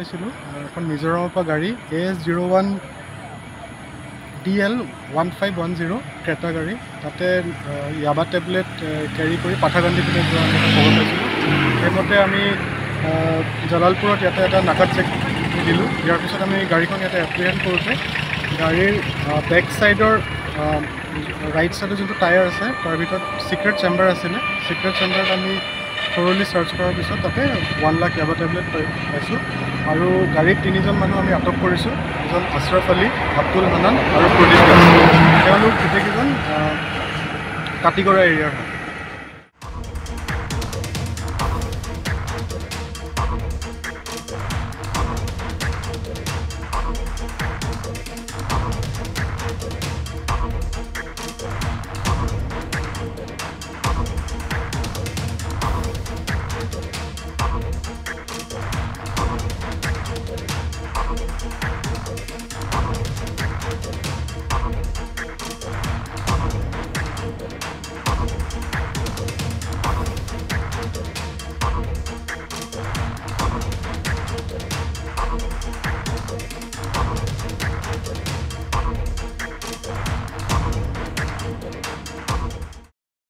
পাইছিলোঁ এখন মিজোৰামৰ পৰা গাড়ী AS01DL 1510 ক্ৰেটা গাড়ী, তাতে য়াবা টেবলেট কেৰি কৰি পাঠাগান্ধি পিনে যোৱা খবৰ পাইছিলোঁ। সেইমতে আমি জালালপুৰত ইয়াতে এটা নাকাত চেক দিলোঁ। ইয়াৰ পিছত আমি গাড়ীখন ইয়াতে এপ্ৰিহেণ্ড কৰোঁতে গাড়ীৰ বেক ছাইডৰ ৰাইট ছাইডৰ যোনটো টায়াৰ আছে তাৰ ভিতৰত ছিক্ৰেট চেম্বাৰ আছিলে। ছিক্ৰেট চেম্বাৰত আমি থৰলি চাৰ্চ কৰাৰ পিছত তাতে 1 লাখ য়াবা টেবলেট পাইছোঁ। আৰু গাড়ীত 3জন মানুহ আমি আটক কৰিছোঁ, এজন আশ্ৰাফ আলী, হাবুল খান আৰু প্ৰদীপ। তেওঁলোক গোটেইকেইজন কাটিগড়া এৰিয়াৰ হয়।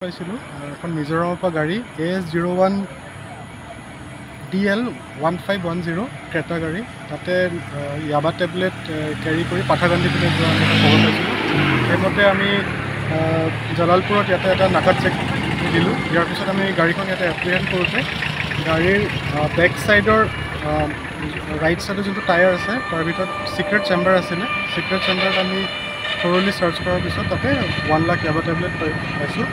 পাইছিলোঁ এখন মিজোৰামৰ পৰা গাড়ী AS01DL 1510 ক্ৰেটা গাড়ী, তাতে য়াবা টেবলেট কেৰি কৰি পাঠাগান্ধি পিনে যোৱা খবৰ পাইছিলোঁ। সেইমতে আমি জালালপুৰত ইয়াতে এটা নাকাত চেক দিলোঁ। ইয়াৰ পিছত আমি গাড়ীখন ইয়াতে এপ্ৰিহেণ্ড কৰোঁতে গাড়ীৰ বেক ছাইডৰ ৰাইট ছাইডৰ যোনটো টায়াৰ আছে তাৰ ভিতৰত ছিক্ৰেট চেম্বাৰ আছিলে। ছিক্ৰেট চেম্বাৰত আমি থৰলি চাৰ্চ কৰাৰ পিছত তাতে 1 লাখ য়াবা টেবলেট পাইছোঁ।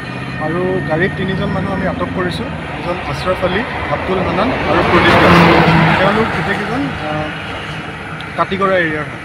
আৰু গাড়ীত 3জন মানুহ আমি আটক কৰিছোঁ, এজন আশ্ৰাফ আলী, হাবুল খান আৰু প্ৰদীপ। তেওঁলোক গোটেইকেইজন কাটিগড়া এৰিয়াৰ হয়।